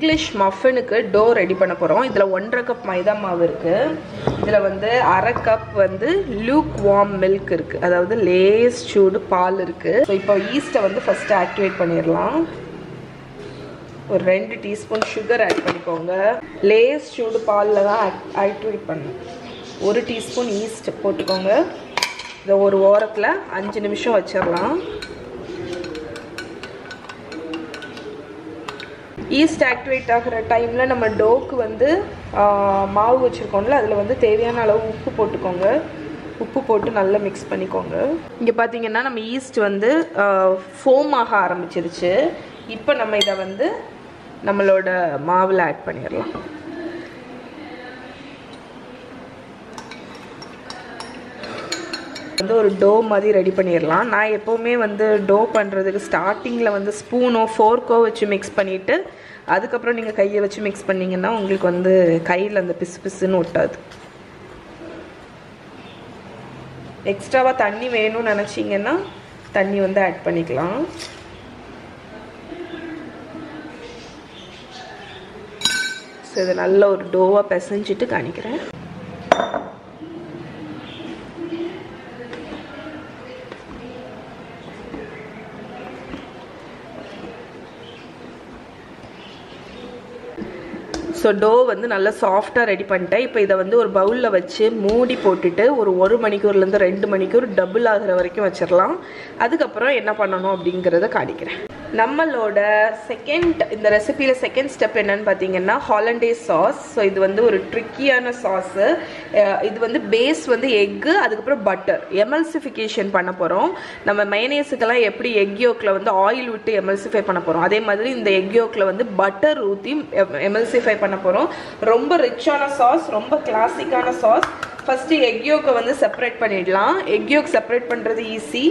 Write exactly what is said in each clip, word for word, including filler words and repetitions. English muffin dough ready பண்ண போறோம். இதுல one cup மைதா மாவு இருக்கு. இதுல வந்து one cup வந்து lukewarm milk இருக்கு. அதாவது லேஸ் சூடு பால் இருக்கு. சோ இப்போ ஈஸ்ட வந்து ஃபர்ஸ்ட் ஆக்டிவேட் பண்ணிரலாம். ஒரு two teaspoon sugar add பண்ணிக்கோங்க. லேஸ் சூடு பால்ல தான் ஆக்டிவேட் பண்ணணும். one teaspoon yeast போட்டுக்கோங்க. இத ஒரு ஓரத்துல five நிமிஷம் வச்சிரலாம். Yeast activate ஆகுற டைம்ல நம்ம டோக்கு வந்து மாவு வச்சிருக்கோம்ல அதுல வந்து தேவையான அளவு உப்பு போட்டுக்கோங்க. உப்பு போட்டு நல்லா mix பண்ணிக்கோங்க. இங்க பாத்தீங்கன்னா நம்ம yeast வந்து foam ஆக ஆரம்பிச்சிருச்சு. இப்போ நம்ம இத வந்து நம்மளோட மாவுல ஆட் பண்ணிரலாம். வந்து ஒரு டோ மாதிரி ரெடி பண்ணிரலாம். நான் எப்பவுமே வந்து டோ பண்றதுக்கு ஸ்டார்டிங்ல வந்து ஸ்பூனோ ஃபோர்க்கோ வச்சு mix பண்ணிட்டு அதுக்கு அப்புறம் நீங்க கையை வச்சு mix பண்ணீங்கன்னா உங்களுக்கு வந்து கையில அந்த பிசுபிசுன்னு ஒட்டாது. எக்ஸ்ட்ராவா தண்ணி வேணும்னு நினைச்சீங்கன்னா தண்ணி வந்து ஆட் பண்ணிக்கலாம். சோ இது நல்ல ஒரு டோவா பிசைஞ்சிட்டு காணிக்கிறேன். So dough வந்து நல்ல சாஃப்ட்டா ரெடி பண்ணிட்டேன். இப்போ இத வந்து ஒரு பவுல்ல வச்சு மூடி போட்டுட்டு ஒரு ஒரு மணிக்கூர்ல இருந்து ரெண்டு மணிக்கூர் டபுள் ஆகுற வரைக்கும் வச்சிரலாம். அதுக்கு அப்புறம் என்ன பண்ணனும் அப்படிங்கறதை காட்டிக்கிறேன். நம்மளோட செகண்ட் இந்த ரெசிபில செகண்ட் ஸ்டெப் என்னன்னு பாத்தீங்கன்னா ஹாலண்டைஸ் சாஸ். சோ இது வந்து ஒரு ட்ரிக்கியான சாஸ். இது வந்து பேஸ் வந்து எக் அதுக்கு அப்புறம் பட்டர் எமல்சிஃபிகேஷன் பண்ண போறோம். நம்ம மயனேஸ்க்குலாம் எப்படி எக் யோக்ல வந்து ஆயில் விட்டு எமல்சிஃபை பண்ண போறோம் அதே மாதிரி இந்த எக் யோக்ல வந்து பட்டர் ஊத்தி எமல்சிஃபை பண்ண போறோம். ரொம்ப ரிச்சான சாஸ், ரொம்ப கிளாசிக்கான சாஸ். ஃபர்ஸ்ட் எக் யோக்க வந்து செப்பரேட் பண்ணிடலாம். எக் யோக் செப்பரேட் பண்றது ஈஸி.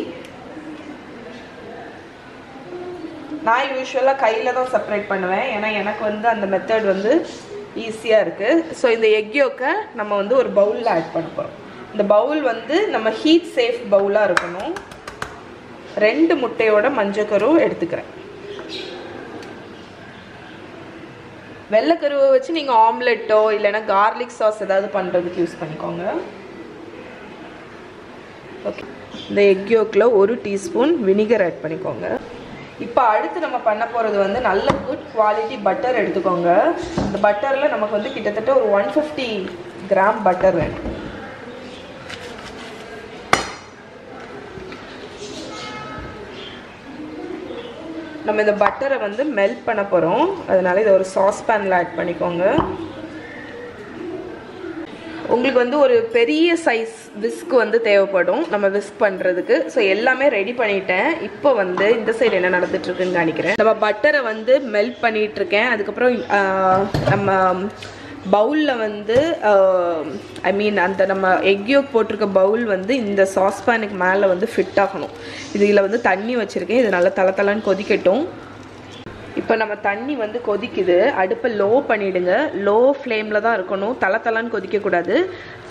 நான் யூஸ்வலா கையில தான் செப்பரேட் பண்ணுவேன். ஏன்னா எனக்கு வந்து அந்த மெத்தட் வந்து ஈஸியா இருக்கு. ஸோ இந்த எக் யோக்கை நம்ம வந்து ஒரு பவுல்ல ஆட் பண்ண போறோம். இந்த பவுல் வந்து நம்ம ஹீட் சேஃப் பவுலா இருக்கணும். ரெண்டு முட்டையோட மஞ்சக்கரு எடுத்துக்கிறேன். வெள்ளைக்கருவை வச்சு நீங்க ஆம்லெட்டோ இல்லைன்னா கார்லிக் சாஸ் ஏதாவது பண்றதுக்கு யூஸ் பண்ணிக்கோங்க. ஓகே, இந்த எக் யோக்ல ஒரு டீஸ்பூன் வினிகர் ஆட் பண்ணிக்கோங்க. இப்போ அடுத்து நம்ம பண்ண போகிறது வந்து நல்ல குட் குவாலிட்டி பட்டர் எடுத்துக்கோங்க. இந்த பட்டரில் நமக்கு வந்து கிட்டத்தட்ட ஒரு ஒன் ஃபிஃப்டி கிராம் பட்டர் வேணும். நம்ம இந்த பட்டரை வந்து மெல்ட் பண்ண போகிறோம். அதனால இதை ஒரு சாஸ் பேனில் ஆட் பண்ணிக்கோங்க. உங்களுக்கு வந்து ஒரு பெரிய சைஸ் விஸ்க் வந்து தேவைப்படும் நம்ம விஸ்க் பண்றதுக்கு. ஸோ எல்லாமே ரெடி பண்ணிட்டேன். இப்போ வந்து இந்த சைடு என்ன நடந்துட்டு இருக்குன்னு காணிக்கிறேன். நம்ம பட்டரை வந்து மெல்ட் பண்ணிட்டு இருக்கேன். அதுக்கப்புறம் நம்ம பவுல்ல வந்து ஐ மீன் அந்த நம்ம எக் யோக் போட்டிருக்க பவுல் வந்து இந்த சாஸ்பேனுக்கு மேலே வந்து ஃபிட் ஆகணும். இதில் வந்து தண்ணி வச்சிருக்கேன். இது நல்லா தலை தலைன்னு கொதிக்கட்டும். இப்போ நம்ம தண்ணி வந்து கொதிக்குது. அடுப்பை லோ பண்ணிடுங்க. லோ ஃப்ளேமில் தான் இருக்கணும். தலை தலைன்னு கொதிக்கக்கூடாது.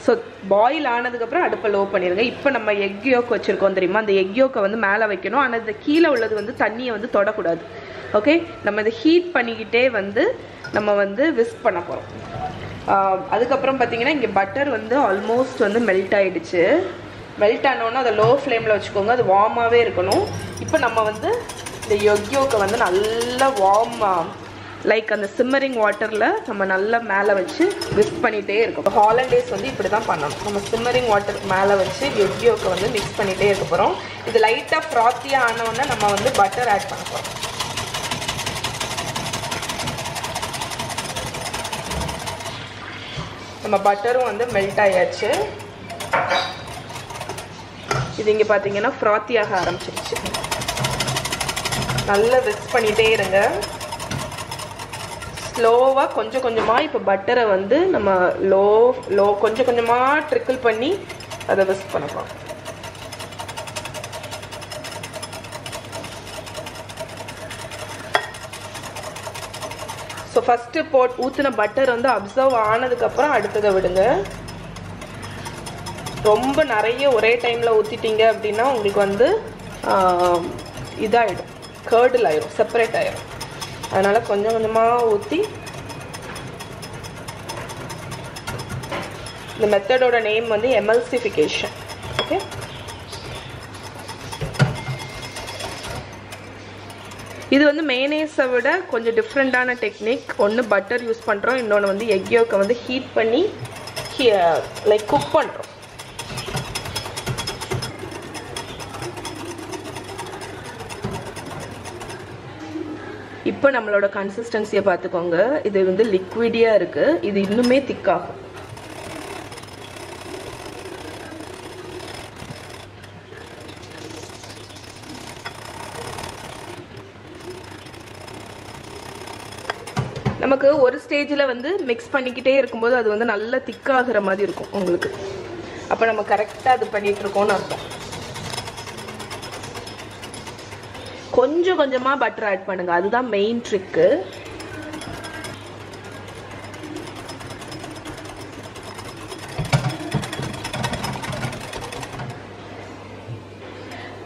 ஸோ பாயில் ஆனதுக்கப்புறம் அடுப்பை லோ பண்ணிடுங்க. இப்போ நம்ம எக் யோக் வச்சுருக்கோம் தெரியுமா, அந்த எக் யோக்கை வந்து மேலே வைக்கணும். ஆனால் இந்த கீழே உள்ளது வந்து தண்ணியை வந்து தொடக்கூடாது. ஓகே, நம்ம இதை ஹீட் பண்ணிக்கிட்டே வந்து நம்ம வந்து விஸ்க் பண்ண போகிறோம். அதுக்கப்புறம் பார்த்தீங்கன்னா இங்கே பட்டர் வந்து ஆல்மோஸ்ட் வந்து மெல்ட் ஆகிடுச்சு. மெல்ட் ஆனோன்னா அதை லோ ஃப்ளேமில் வச்சுக்கோங்க. அது வார்மாகவே இருக்கணும். இப்போ நம்ம வந்து இந்த எக் யோக்கை வந்து நல்லா வார்மா லைக் அந்த சிம்மரிங் வாட்டரில் நம்ம நல்லா மேலே வச்சு மிக்ஸ் பண்ணிகிட்டே இருக்கோம். ஹாலண்டேஸ் வந்து இப்படி தான் பண்ணணும். நம்ம சிம்மரிங் வாட்டருக்கு மேலே வச்சு எக் யோக்கை வந்து மிக்ஸ் பண்ணிகிட்டே இருக்க போகிறோம். இது லைட்டாக ஃப்ராத்தியாக ஆனோடனே நம்ம வந்து பட்டர் ஆட் பண்ண போகிறோம். நம்ம பட்டரும் வந்து மெல்ட் ஆகியாச்சு. இது இங்கே பார்த்தீங்கன்னா ஃப்ராத்தியாக ஆரம்பிச்சிருச்சு. நல்லா மிக்ஸ் பண்ணிகிட்டே இருங்க. ஸ்லோவாக கொஞ்சம் கொஞ்சமாக இப்போ பட்டரை வந்து நம்ம லோ லோ கொஞ்சம் கொஞ்சமாக ட்ரிக்கிள் பண்ணி அதை மிக்ஸ் பண்ணலாம். ஸோ ஃபஸ்ட்டு போட் ஊற்றின பட்டர் வந்து அப்சர்வ் ஆனதுக்கப்புறம் அடுத்ததை விடுங்க. ரொம்ப நிறைய ஒரே டைமில் ஊற்றிட்டீங்க அப்படின்னா உங்களுக்கு வந்து இதாகிடும், கர்டில் ஆயிரும், செப்பரேட் ஆயிரும். அதனால கொஞ்சம் கொஞ்சமா ஊத்தி The method oda name is emulsification. Okay. This is mayonnaise different technique. One butter use pandrom, innonu vandu egg yolk vandu heat panni like cook pandrom. Now nammoda consistency paathukonga idu vandu liquid ah irukku idu innume thick aagum. நமக்கு ஒரு ஸ்டேஜ்ல வந்து mix பண்ணிக்கிட்டே இருக்கும்போது அது வந்து நல்ல திக் ஆகுற மாதிரி இருக்கும் உங்களுக்கு அப்ப நம்ம கரெக்ட்டா அது பண்ணிட்டு இருக்கோம்னு அர்த்தம் கொஞ்சம் கொஞ்சமா பட்டர் ஆட் பண்ணுங்க அதுதான் மெயின் ட்ரிக்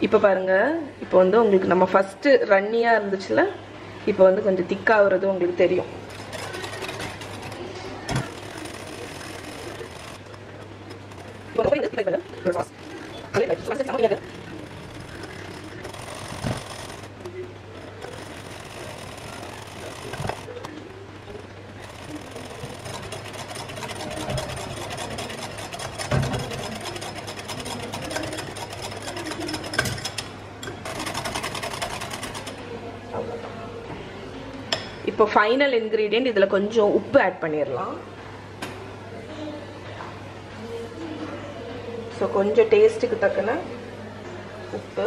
இப்போ பாருங்க இப்போ வந்து உங்களுக்கு நம்ம ஃபர்ஸ்ட் ரன்னியா இருந்துச்சுல இப்போ வந்து கொஞ்சம் திக் ஆகுறது உங்களுக்கு தெரியும் இப்போ ஃபைனல் இன்கிரிடியன்ட் இதல கொஞ்சம் உப்பு ஆட் பண்ணிரலாம் So, கொஞ்சம் டேஸ்ட்க்கு தக்கன உப்பு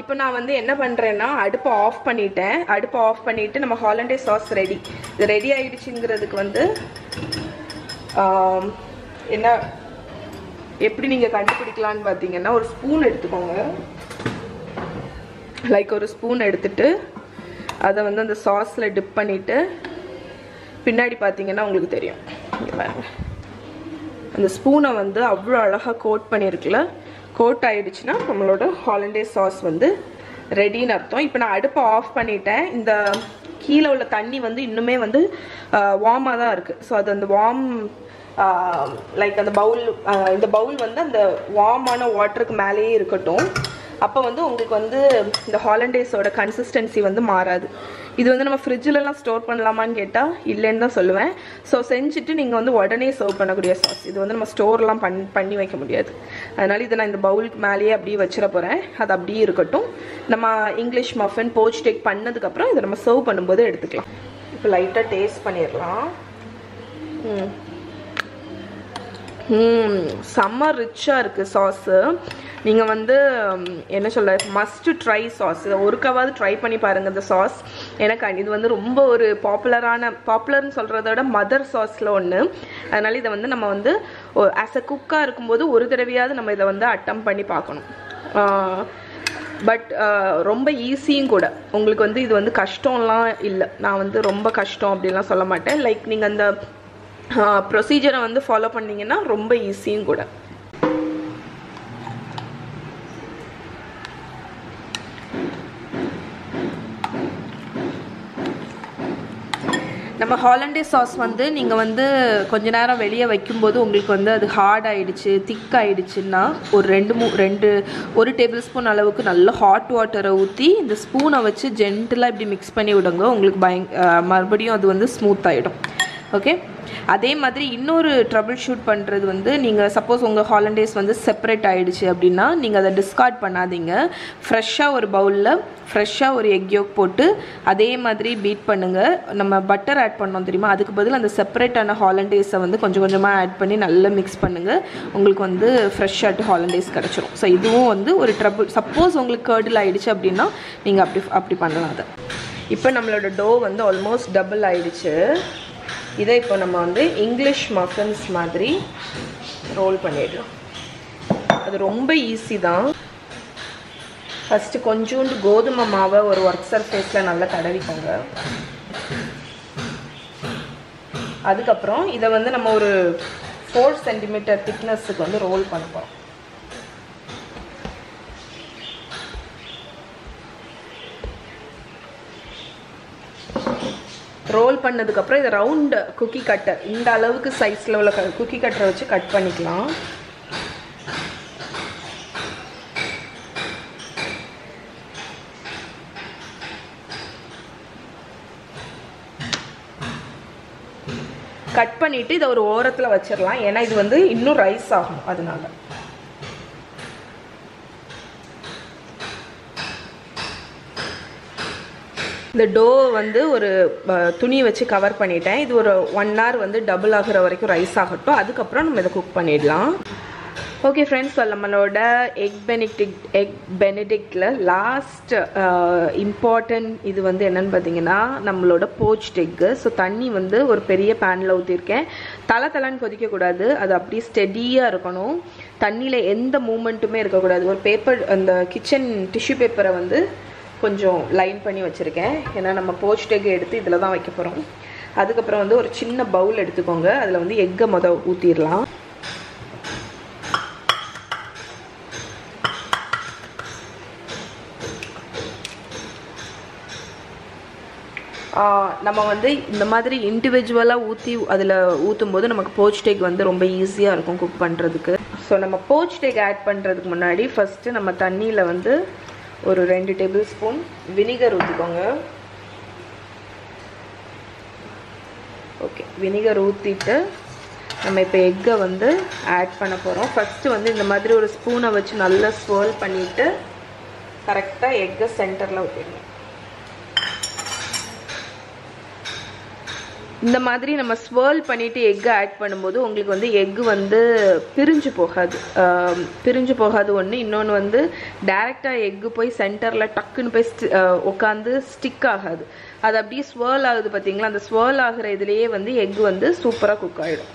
இப்போ நான் வந்து என்ன பண்றேன்னா அடுப்பு ஆஃப் பண்ணிட்டேன் அடுப்பு ஆஃப் பண்ணிட்டு நம்ம ஹாலண்டே சாஸ் ரெடி இது ரெடி ஆயிடுச்சுங்கிறதுக்கு வந்து என்ன எப்படி நீங்க கண்டுபிடிக்கலாம்னு பாத்தீங்கன்னா ஒரு ஸ்பூன் எடுத்துக்கோங்க Like a spoon, edutittu adha vandu and the sauce la dip pannittu pinnadi pathingena ungalku theriyum and the spoon ah vandu avlo alaga coat pannirukla coat aidichna nammaloda hollandaise sauce vandu ready nu artham ipo na adupa off panniten inda keela ulla thanni vandu innume vandu warm ah da irukku so adu and warm uh, like and the bowl uh, in the bowl vandu and the warm ana water ku melaye irukatum அப்ப வந்து உங்களுக்கு வந்து இந்த ஹாலண்டைஸோட consistency வந்து மாறாது இது வந்து நம்ம ஃப்ரிட்ஜ்ல எல்லாம் ஸ்டோர் பண்ணலாமான்னு கேட்டா இல்லன்னு தான் சொல்லுவேன் சோ செஞ்சிட்டு நீங்க வந்து உடனே சர்வ் பண்ணக்கூடிய சாஸ் இது வந்து நம்ம ஸ்டோர்லாம் பண்ணி வைக்க முடியாது அதனால இத நான் இந்த பவுலுக்கு மேலயே அப்படியே வச்சிர போறேன் அது அப்படியே இருக்கட்டும் நம்ம இங்கிலீஷ் மஃபின் போச்ட் டேக் பண்ணதுக்கு அப்புறம் இத நம்ம சர்வ் பண்ணும்போது எடுத்துக்கலாம் இப்போ லைட்டா டேஸ்ட் பண்ணிரலாம் ம் ம் சம்ம ரிச்சா இருக்கு சாஸ் நீங்க வந்து என்ன சொல்ல மஸ்ட் ட்ரை சாஸ் ஒரு கவாவது ட்ரை பண்ணி பாருங்க இந்த சாஸ் எனக்கு இது வந்து ரொம்ப ஒரு பாப்புலரான பாப்புலர்னு சொல்றதோட மதர் சாஸ்ல ஒன்னு அதனால இத வந்து நம்ம வந்து as a cook-ஆ இருக்கும்போது ஒரு தடவையாவது நம்ம இத வந்து அட்டெம்ப்ட் பண்ணி பார்க்கணும் பட் ரொம்ப ஈஸியும் கூட உங்களுக்கு வந்து இது வந்து கஷ்டம்லாம் இல்ல நான் வந்து ரொம்ப கஷ்டம் அப்படிலாம் சொல்ல மாட்டேன் லைக் நீங்க அந்த procedure-ஐ வந்து ஃபாலோ பண்ணீங்கன்னா ரொம்ப ஈஸியும் கூட நம்ம ஹாலண்டைஸ் சாஸ் வந்து நீங்க வந்து கொஞ்ச நேரம் வெளிய வைக்கும்போது உங்களுக்கு வந்து அது ஹார்ட் ஆயிடுச்சு திக் ஆயிடுச்சுன்னா ஒரு ரெண்டு ரெண்டு ஒரு டேபிள்ஸ்பூன் அளவுக்கு நல்ல ஹாட் வாட்டரை ஊத்தி இந்த ஸ்பூனை வச்சு ஜென்டிலா இப்படி mix பண்ணி விடுங்க உங்களுக்கு மறுபடியும் அது வந்து ஸ்மூத் ஆயிடும் ஓகே அதே மாதிரி இன்னொரு ட்ரபிள் ஷூட் பண்றது வந்து நீங்க சப்போஸ் உங்க ஹாலண்டைஸ் வந்து செப்பரேட் ஆயிடுச்சு அப்படினா நீங்க அதை டிஸ்கார்ட் பண்ணாதீங்க ஃப்ரெஷா ஒரு பவுல்ல ஃப்ரெஷா ஒரு எக் யோக் போட்டு அதே மாதிரி பீட் பண்ணுங்க நம்ம பட்டர் ஆட் பண்ணோம் தெரியுமா அதுக்கு பதிலா அந்த செப்பரேட் ஆன ஹாலண்டைஸை வந்து கொஞ்சம் கொஞ்சமா ஆட் பண்ணி நல்லா mix பண்ணுங்க உங்களுக்கு வந்து ஃப்ரெஷ் ஆட் ஹாலண்டைஸ் கிடைச்சிரும் சோ இதுவும் வந்து ஒரு ட்ரபிள் சப்போஸ் உங்களுக்கு கர்டில் ஆயிடுச்சு அப்படினா நீங்க அப்படி அப்படி பண்ணலாம் அது இப்போ நம்மளோட டோ வந்து ஆல்மோஸ்ட் டபுள் ஆயிடுச்சு இதை இப்போ நம்ம வந்து இங்கிலீஷ் மஃபின்ஸ் மாதிரி ரோல் பண்ணிடலாம் அது ரொம்ப ஈஸி தான் ஃபர்ஸ்ட் கொஞ்சம் கோதுமை மாவை ஒரு வொர்க் சர்ஃபேஸ்ல நல்லா தடவிக்கோங்க அதுக்கு அப்புறம் இத வந்து நம்ம ஒரு four centimeter thickness roll pannuvom. Roll pannadukku apra idu round cookie cutter inda alavukku size level cookie cutter vechi cut pannikalam. Cut pannittu idu oru orathula vechiralam ena idu vandu innu rice agum adanal. The dough வந்து ஒரு துணி வச்சு cover பண்ணிட்டேன். இது ஒரு one hour வந்து double ஆகுற வரைக்கும் ரைஸ் ஆகட்டும். அதுக்கு அப்புறம் நம்ம இத குக் பண்ணிடலாம். ஓகே फ्रेंड्स, நம்மளோட எக் பெனடிக்ட் எக் பெனடிக்ட்ல லாஸ்ட் இம்பார்ட்டன்ட் இது வந்து என்னன்னு பாத்தீங்கன்னா நம்மளோட poached egg. சோ தண்ணி வந்து ஒரு பெரிய panல ஊத்தி இருக்கேன். தல தலன்னு கொதிக்க கூடாது. அது அப்படியே ஸ்டெடியா இருக்கணும். தண்ணில எந்த மூவ்மென்ட்டுமே இருக்க கூடாது. ஒரு பேப்பர் அந்த கிச்சன் டிஷ்யூ பேப்பரை வந்து கொஞ்சம் லைன் பண்ணி வச்சிருக்கேன். ஏன்னா நம்ம poached egg எடுத்து இதல தான் வைக்க போறோம். அதுக்கு அப்புறம் வந்து ஒரு சின்ன பவுல் எடுத்துக்கோங்க. அதுல வந்து egg மொத ஊத்திரலாம். நம்ம வந்து இந்த மாதிரி இன்டிவிஜுவலா ஊத்தி அதுல ஊத்தும்போது நமக்கு poached egg வந்து ரொம்ப ஈஸியா இருக்கும் குக் பண்றதுக்கு. சோ நம்ம poached egg ஆட் பண்றதுக்கு முன்னாடி ஃபர்ஸ்ட் நம்ம தண்ணில வந்து ஒரு two tablespoon vinegar ஊத்திக்கோங்க. ஓகே, vinegar ஊத்திட்டு நம்ம இப்ப egg வந்து ஆட் பண்ண போறோம். ஃபர்ஸ்ட் வந்து இந்த மாதிரி ஒரு ஸ்பூனை வச்சு நல்லா swirl பண்ணிட்டு கரெக்ட்டா egg சென்டர்ல ஊத்திடுங்க. இந்த மாதிரி நம்ம swirl பண்ணிட்டு egg ஆட் பண்ணும்போது உங்களுக்கு வந்து egg வந்து பிரிஞ்சு போகாது. பிரிஞ்சு போகாது ஒண்ணு, இன்னொன்னு வந்து டைரக்ட்டா egg போய் சென்டர்ல டக்குன்னு போய் உட்கார்ந்து ஸ்டிக் ஆகாது. அது அப்படியே swirl ஆகுது பாத்தீங்களா? அந்த swirl ஆகுற இதுலயே வந்து egg வந்து சூப்பரா குக் ஆயிடும்.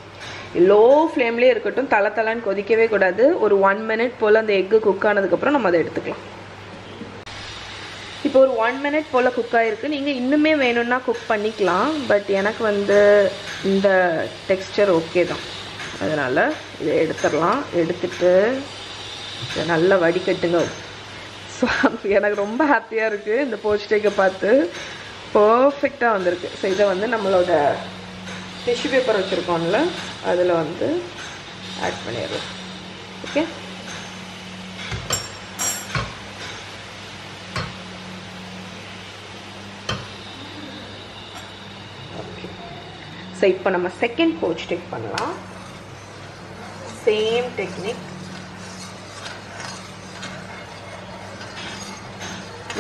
லோ ஃப்ளேம்லயே இருக்கட்டும், தல தலன்னு கொதிக்கவே கூடாது. ஒரு one minute போல அந்த egg குக் ஆனதுக்கு அப்புறம் நம்ம அதை எடுத்துக்கலாம். இப்போ ஒரு one minute போல குக் ஆயிருக்கு. நீங்க இன்னுமே வேணும்னா குக் பண்ணிக்கலாம். பட் எனக்கு வந்து இந்த டெக்ஸ்சர் ஓகே தான். அதனால இத எடுத்துறலாம். எடுத்துட்டு நல்லா வடிகட்டுங்க. சோ எனக்கு ரொம்ப ஹாப்பியா இருக்கு இந்த poached egg பார்த்து. பெர்ஃபெக்ட்டா வந்திருக்கு. சோ இத வந்து நம்மளோட டிஷ்யூ பேப்பர் வச்சிருக்கோம்ல அதுல வந்து ஆட் பண்ணிரலாம். ஓகே, இப்போ நம்ம செகண்ட் poached egg பண்ணலாம். சேம் டெக்னிக்,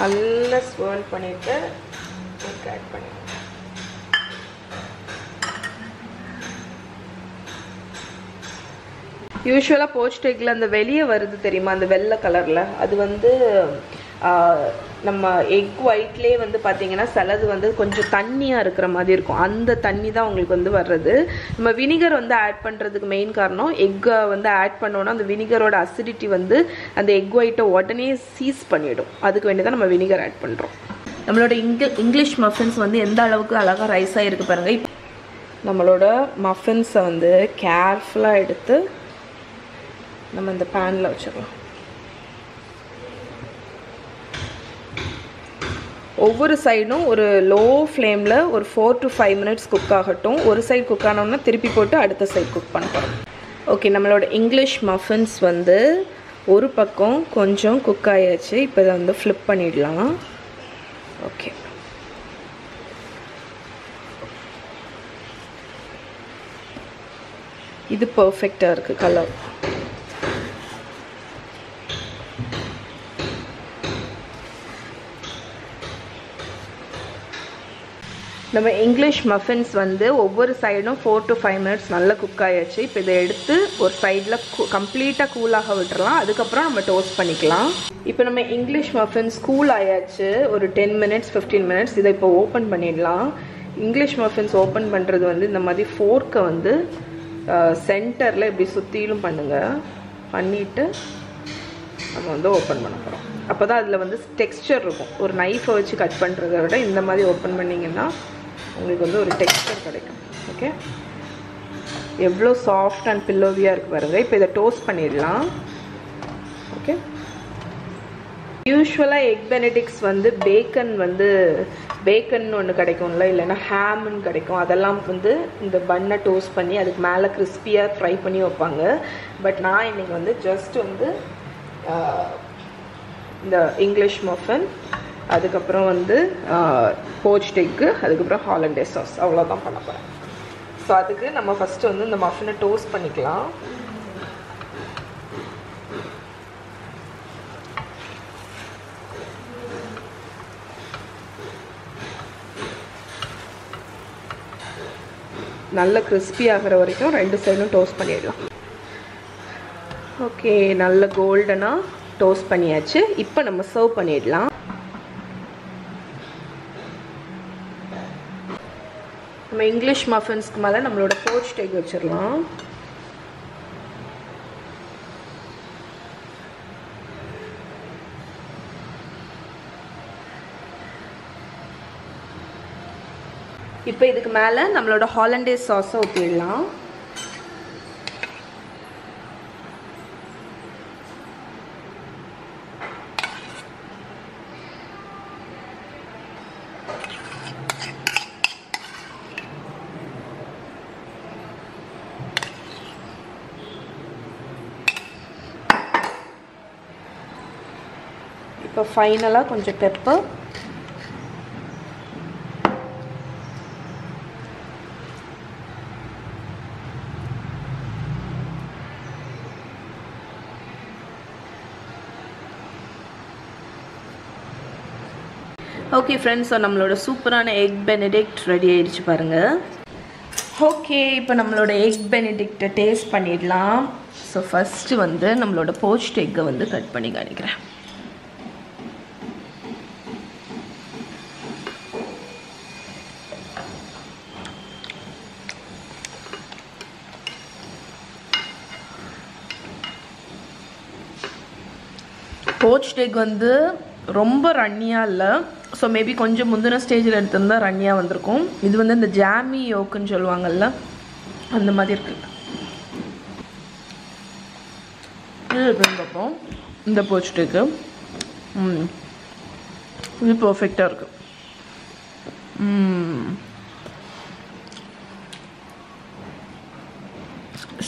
நல்லா swirl பண்ணிட்டு egg add பண்ணலாம். யூசுவலா poached eggல அந்த வெளியே வருது தெரியுமா, அந்த வெள்ளை கலர்ல, அது வந்து நம்ம எக் ஒயிட்லயே வந்து பாத்தீங்கன்னா சலது வந்து கொஞ்சம் தண்ணியா இருக்கிற மாதிரி இருக்கும். அந்த தண்ணி தான் உங்களுக்கு வந்து வர்றது. நம்ம வினிகர் வந்து ஆட் பண்றதுக்கு மெயின் காரணம் எக் வந்து ஆட் பண்ணோம்னா அந்த வினிகரோட அசிடிட்டி வந்து அந்த எக் ஒயிட்டை உடனே சீஸ் பண்ணிடும். அதுக்கு வேண்டிதான் நம்ம வினிகர் ஆட் பண்றோம். நம்மளோட இங்கிலீஷ் மஃபின்ஸ் வந்து எந்த அளவுக்கு அழகா ரைஸ் ஆயிருக்கு பாருங்க. நம்மளோட மஃபின்ஸை வந்து கேர்ஃபுல்லா எடுத்து நம்ம இந்த பேன்ல வச்சிடலாம். ஒவ்வொரு சைடும் ஒரு லோ ஃப்ளேமில் ஒரு four to five minutes cook ஆகட்டும். ஒரு சைடு குக் ஆனோம்னா திருப்பி போட்டு அடுத்த சைடு குக் பண்ண போகிறோம். ஓகே, நம்மளோட இங்கிலீஷ் மஃபின்ஸ் வந்து ஒரு பக்கம் கொஞ்சம் குக் ஆகியாச்சு. இப்போ இதை வந்து ஃப்ளிப் பண்ணிடலாம். ஓகே, இது பர்ஃபெக்டாக இருக்குது கலர். நம்ம இங்கிலீஷ் மஃபின்ஸ் வந்து ஒவ்வொரு சைடும் ஃபோர் டு ஃபைவ் மினிட்ஸ் நல்லா குக் ஆகியாச்சு. இப்போ இதை எடுத்து ஒரு சைடில் கம்ப்ளீட்டாக கூலாக விட்டுறலாம். அதுக்கப்புறம் நம்ம டோஸ்ட் பண்ணிக்கலாம். இப்போ நம்ம இங்கிலீஷ் மஃபின்ஸ் கூல் ஆயாச்சு. ஒரு டென் மினிட்ஸ் ஃபிஃப்டீன் மினிட்ஸ் இதை இப்போ ஓப்பன் பண்ணிடலாம். இங்கிலீஷ் மஃபின்ஸ் ஓப்பன் பண்ணுறது வந்து இந்த மாதிரி ஃபோர்க்கை வந்து சென்டரில் இப்படி சுற்றிலும் பண்ணுங்கள். பண்ணிவிட்டு நம்ம வந்து ஓப்பன் பண்ண போகிறோம். அப்போ தான் அதில் வந்து டெக்ஸ்சர் இருக்கும். ஒரு நைஃபை வச்சு கட் பண்ணுறத விட இந்த மாதிரி ஓப்பன் பண்ணிங்கன்னா உங்களுக்கு வந்து ஒரு டெக்ஸ்சர் கிடைக்கும். ஓகே, எவ்வளோ சாஃப்ட் அண்ட் பில்லோவியாக இருக்குது பாருங்கள். இப்போ இதை டோஸ்ட் பண்ணிடலாம். ஓகே, யூஸ்வலாக எக் பெனடிக்ட்ஸ் வந்து பேக்கன் வந்து பேக்கன்னு ஒன்று கிடைக்கும்ல, இல்லைன்னா ஹேம்னு கிடைக்கும். அதெல்லாம் வந்து இந்த பண்ணை டோஸ்ட் பண்ணி அதுக்கு மேலே கிறிஸ்பியாக ஃப்ரை பண்ணி வைப்பாங்க. பட் நான் இன்றைக்கி வந்து ஜஸ்ட் வந்து இந்த இங்கிலீஷ் மஃபன், அதுக்கப்புறம் வந்து போச்ட் எக்கு, அதுக்கப்புறம் ஹாலண்டைஸ் சாஸ், அவ்வளோதான் பண்ண போகிறேன். ஸோ அதுக்கு நம்ம ஃபஸ்ட்டு வந்து இந்த மஃபினை டோஸ்ட் பண்ணிக்கலாம். நல்ல கிறிஸ்பி ஆகிற வரைக்கும் ரெண்டு சைடும் டோஸ்ட் பண்ணிடலாம். ஓகே, நல்ல கோல்டனாக டோஸ்ட் பண்ணியாச்சு. இப்போ நம்ம சர்வ் பண்ணிடலாம். நம்ம இங்கிலீஷ் மஃபின்ஸ்க்கு மேலே நம்மளோட போச்ட் எக் வச்சிடலாம். இப்போ இதுக்கு மேலே நம்மளோட ஹாலண்டைஸ் சாஸை ஊற்றிடலாம். இப்போ ஃபைனலாக கொஞ்சம் பெப்பர், ஓகே ஃப்ரெண்ட்ஸ். ஸோ நம்மளோட சூப்பரான எக் பெனடிக்ட் ரெடி ஆகிடுச்சு பாருங்கள். ஓகே, இப்போ நம்மளோட எக் பெனடிக்டை டேஸ்ட் பண்ணிடலாம். ஸோ ஃபஸ்ட்டு வந்து நம்மளோட போச்ட் எக்கை வந்து கட் பண்ணி காணிக்கிறேன். போச்ட் எக் வந்து ரொம்ப ரன்னியாக இல்லை, ஸோ மேபி கொஞ்சம் முந்தின ஸ்டேஜில் எடுத்திருந்தா ரன்னியாக வந்திருக்கும். இது வந்து இந்த ஜாமி யோக்குன்னு சொல்லுவாங்கள்ல, அந்த மாதிரி இருக்குது. இது எப்படின்னு பார்ப்போம். இந்த போச்சுட்டுக்கு இது பர்ஃபெக்டாக இருக்குது.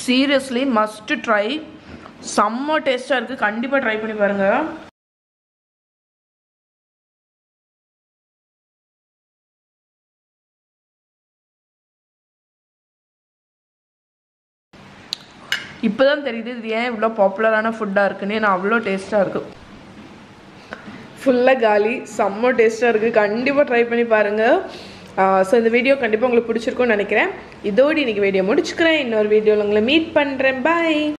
Seriously must try. செம்ம டேஸ்ட்டாக இருக்குது, கண்டிப்பாக ட்ரை பண்ணி பாருங்கள். இப்போ தான் தெரியுது இது ஏன் இவ்வளோ பாப்புலரான ஃபுட்டாக இருக்குன்னு, நான் அவ்வளோ டேஸ்ட்டாக இருக்குது. ஃபுல்லாக காலி, செம்ம டேஸ்ட்டாக இருக்குது, கண்டிப்பாக ட்ரை பண்ணி பாருங்கள். ஸோ இந்த வீடியோ கண்டிப்பாக உங்களுக்கு பிடிச்சிருக்குன்னு நினைக்கிறேன். இதோடு இன்றைக்கி வீடியோ முடிச்சுக்கிறேன். இன்னொரு வீடியோவில் உங்களை மீட் பண்ணுறேன். பாய்.